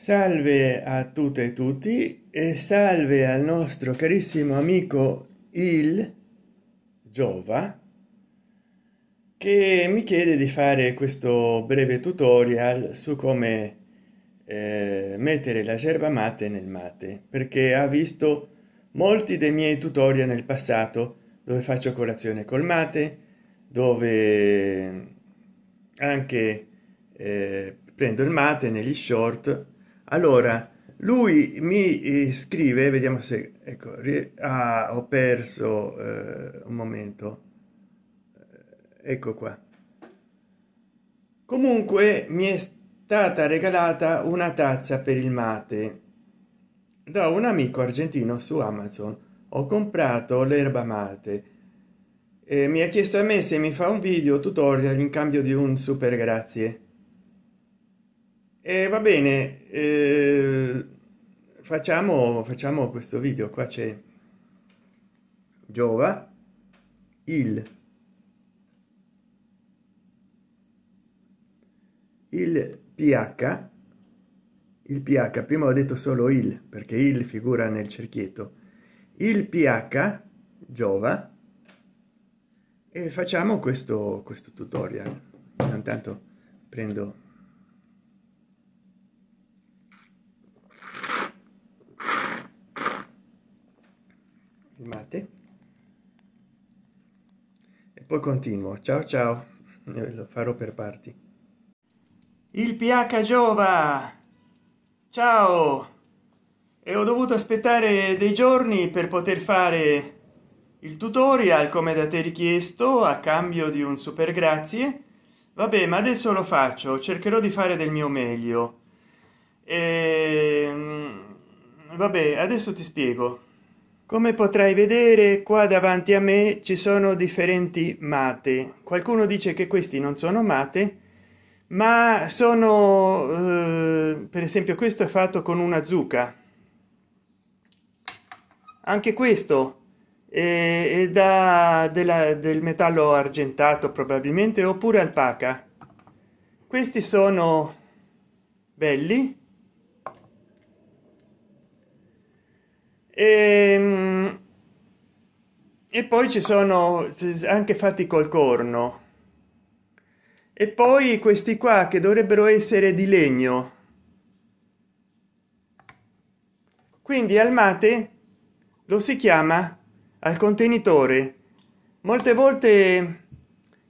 Salve a tutte e tutti e salve al nostro carissimo amico Il Giova, che mi chiede di fare questo breve tutorial su come mettere la yerba mate nel mate, perché ha visto molti dei miei tutorial nel passato dove faccio colazione col mate, dove anche prendo il mate negli short. Allora lui mi scrive, vediamo se ecco, ho perso un momento, ecco qua. Comunque mi è stata regalata una tazza per il mate da un amico argentino su Amazon. Ho comprato l'erba mate e mi ha chiesto a me se mi fa un video tutorial in cambio di un super grazie. E va bene, facciamo questo video. Qua c'è Giova, il ph, prima ho detto solo il perché il figura nel cerchietto, il ph Giova, e facciamo questo tutorial. Intanto prendo il mate e poi continuo. Ciao, lo farò per parti. Il pH Giova, ciao, e ho dovuto aspettare dei giorni per poter fare il tutorial come da te richiesto a cambio di un super grazie. Vabbè, ma adesso lo faccio, cercherò di fare del mio meglio. Vabbè, adesso ti spiego. Come potrai vedere, qua davanti a me ci sono differenti mate. Qualcuno dice che questi non sono mate, ma sono per esempio questo è fatto con una zucca, anche questo è del metallo argentato probabilmente, oppure alpaca. Questi sono belli. E poi ci sono anche fatti col corno, e poi questi qua che dovrebbero essere di legno. Quindi al mate lo si chiama al contenitore. Molte volte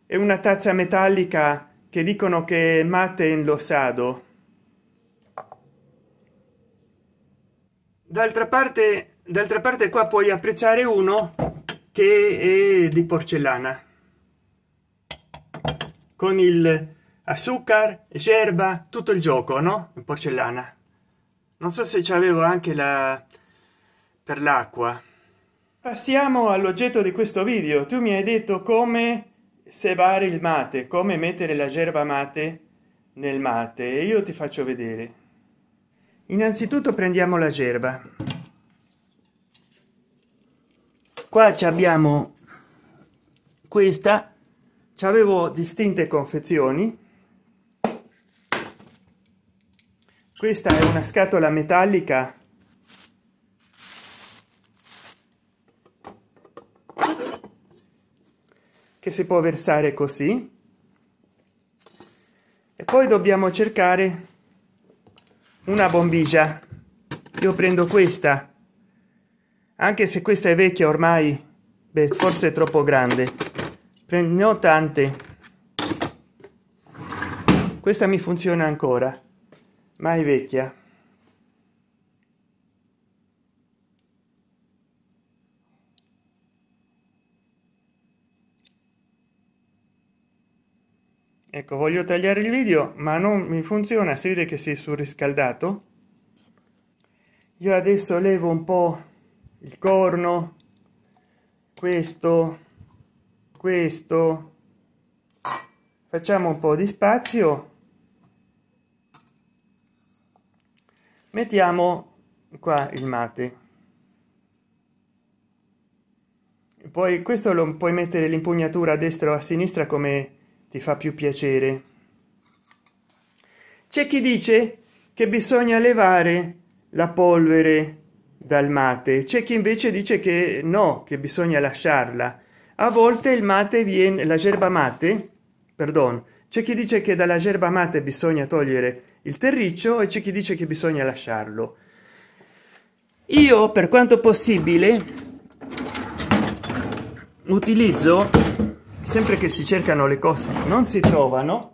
è una tazza metallica che dicono che mate è inlossado. D'altra parte qua puoi apprezzare uno che è di porcellana con il azúcar, yerba, tutto il gioco, no? In porcellana. Non so se c'avevo anche la per l'acqua. Passiamo all'oggetto di questo video. Tu mi hai detto come sevare il mate, come mettere la yerba mate nel mate, e io ti faccio vedere. Innanzitutto prendiamo la yerba. Qua abbiamo questa, c'avevo distinte confezioni. Questa è una scatola metallica che si può versare così, e poi dobbiamo cercare una bombiglia. Io prendo questa, anche se questa è vecchia ormai, beh, forse è troppo grande. Prendo tante, questa mi funziona ancora, ma è vecchia. Ecco, voglio tagliare il video ma non mi funziona, si vede che si è surriscaldato. Io adesso levo un po' il corno, questo, facciamo un po' di spazio, mettiamo qua il mate, e poi questo lo puoi mettere l'impugnatura a destra o a sinistra come ti fa più piacere. C'è chi dice che bisogna levare la polvere dal mate, c'è chi invece dice che no, che bisogna lasciarla. A volte il mate viene, la yerba mate, perdon, c'è chi dice che dalla yerba mate bisogna togliere il terriccio e c'è chi dice che bisogna lasciarlo. Io, per quanto possibile, utilizzo, sempre che si cercano le cose che non si trovano,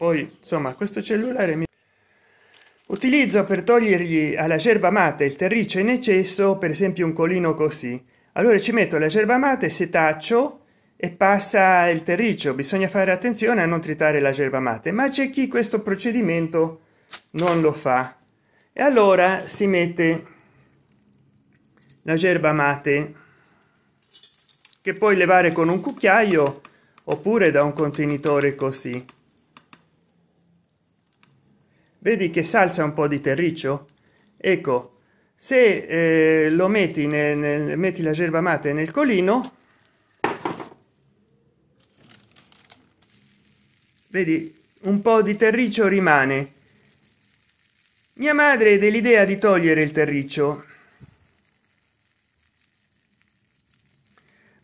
poi insomma questo cellulare mi utilizzo per togliergli alla yerba mate il terriccio in eccesso, per esempio un colino così. Allora ci metto la yerba mate, setaccio e passa il terriccio. Bisogna fare attenzione a non tritare la yerba mate, ma c'è chi questo procedimento non lo fa e allora si mette la yerba mate, che puoi levare con un cucchiaio oppure da un contenitore così. Vedi che salsa un po' di terriccio? Ecco, se lo metti, metti la yerba mate nel colino, vedi, un po' di terriccio rimane. Mia madre è dell'idea di togliere il terriccio,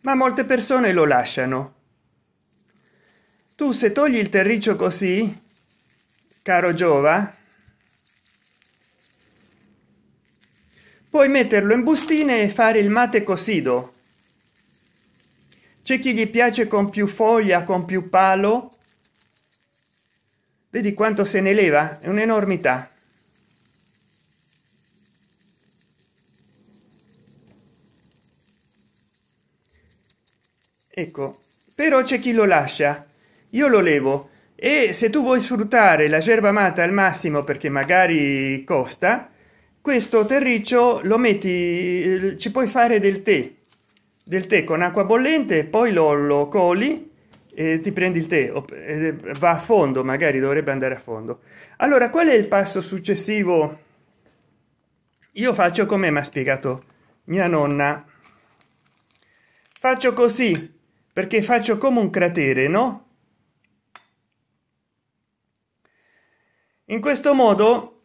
ma molte persone lo lasciano. Tu se togli il terriccio così, caro Giova, puoi metterlo in bustine e fare il mate cosido. C'è chi gli piace con più foglia, con più palo. Vedi quanto se ne leva? È un'enormità. Ecco, però c'è chi lo lascia. Io lo levo. E se tu vuoi sfruttare la yerba mate al massimo, perché magari costa, questo terriccio lo metti, ci puoi fare del tè con acqua bollente, poi lo coli e ti prendi il tè. Va a fondo, magari dovrebbe andare a fondo. Allora qual è il passo successivo? Io faccio come mi ha spiegato mia nonna, faccio così perché faccio come un cratere, no? In questo modo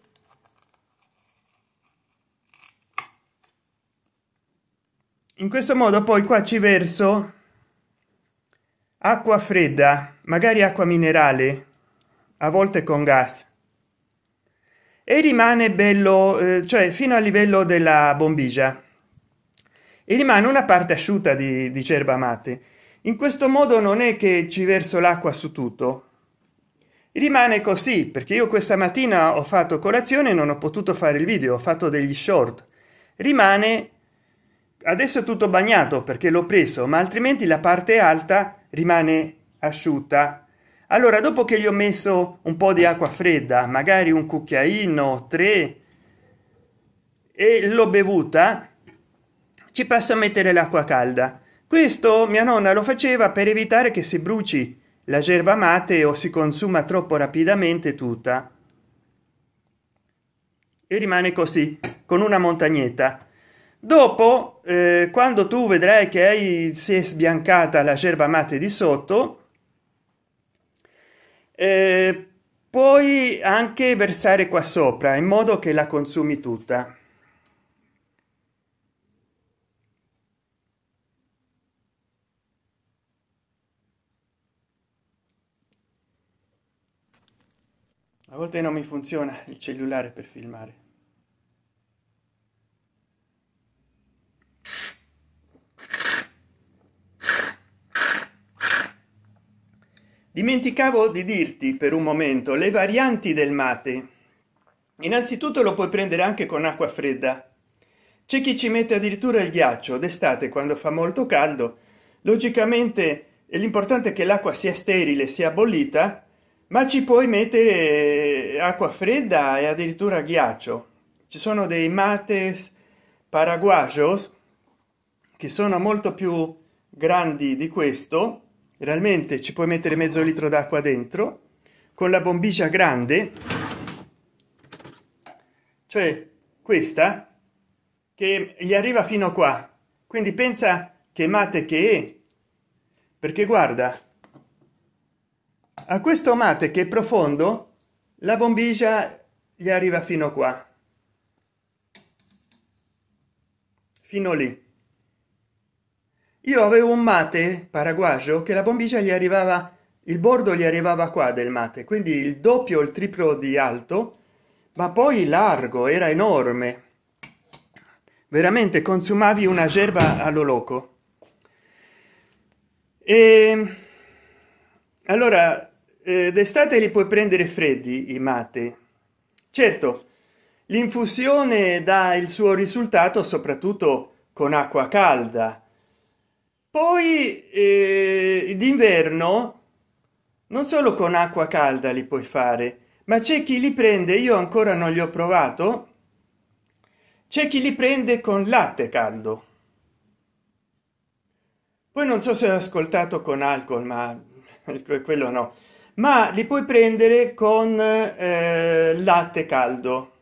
poi qua ci verso acqua fredda, magari acqua minerale, a volte con gas, e rimane bello, cioè fino al livello della bombiglia, e rimane una parte asciutta di yerba mate. In questo modo non è che ci verso l'acqua su tutto, rimane così, perché io questa mattina ho fatto colazione e non ho potuto fare il video, ho fatto degli short. Rimane adesso tutto bagnato perché l'ho preso, ma altrimenti la parte alta rimane asciutta. Allora dopo che gli ho messo un po' di acqua fredda, magari un cucchiaino, 3, e l'ho bevuta, ci passo a mettere l'acqua calda. Questo mia nonna lo faceva per evitare che si bruci la yerba mate o si consuma troppo rapidamente tutta, e rimane così con una montagnetta. Dopo quando tu vedrai che si è sbiancata la yerba mate di sotto, puoi anche versare qua sopra in modo che la consumi tutta. A volte non mi funziona il cellulare per filmare. Dimenticavo di dirti per un momento le varianti del mate. Innanzitutto lo puoi prendere anche con acqua fredda. C'è chi ci mette addirittura il ghiaccio d'estate quando fa molto caldo. Logicamente l'importante è che l'acqua sia sterile, sia bollita, ma ci puoi mettere acqua fredda e addirittura ghiaccio. Ci sono dei mate paraguayos che sono molto più grandi di questo, realmente ci puoi mettere mezzo litro d'acqua dentro con la bombiglia grande, cioè questa che gli arriva fino qua. Quindi pensa che mate che è, perché guarda, a questo mate che è profondo la bombiglia gli arriva fino qua, fino lì. Io avevo un mate paraguayo che la bombiglia gli arrivava, il bordo gli arrivava qua del mate, quindi il doppio o il triplo di alto, ma poi largo, era enorme, veramente consumavi una gerba allo loco. E allora d'estate li puoi prendere freddi i mate. Certo, l'infusione dà il suo risultato soprattutto con acqua calda. Poi d'inverno non solo con acqua calda li puoi fare, ma c'è chi li prende, io ancora non li ho provato, c'è chi li prende con latte caldo. Poi non so se ho ascoltato con alcol, ma quello no, ma li puoi prendere con latte caldo.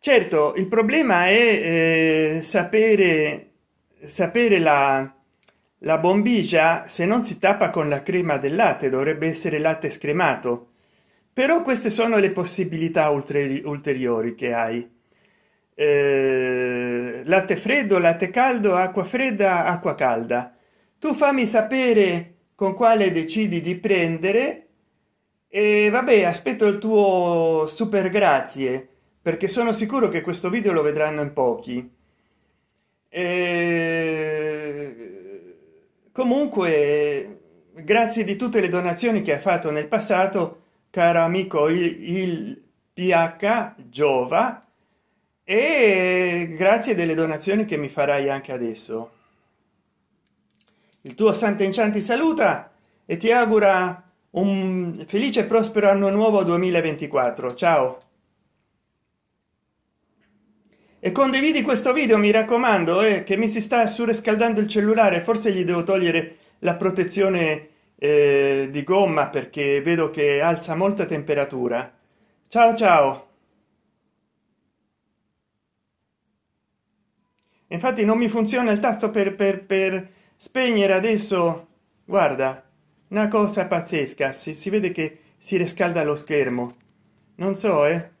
Certo, il problema è sapere la bombiglia, se non si tappa con la crema del latte, dovrebbe essere latte scremato, però queste sono le possibilità ulteriori che hai. Latte freddo, latte caldo, acqua fredda, acqua calda. Tu fammi sapere con quale decidi di prendere e vabbè, aspetto il tuo super grazie, perché sono sicuro che questo video lo vedranno in pochi. Comunque grazie di tutte le donazioni che hai fatto nel passato, caro amico il Giova, e grazie delle donazioni che mi farai anche adesso. Il tuo Sant'Enchan ti saluta e ti augura un felice e prospero anno nuovo 2024. Ciao, e condividi questo video, mi raccomando, che mi si sta surriscaldando il cellulare, forse gli devo togliere la protezione di gomma perché vedo che alza molta temperatura. Ciao ciao. Infatti non mi funziona il tasto per spegnere adesso, guarda, una cosa pazzesca, si vede che si riscalda lo schermo, non so.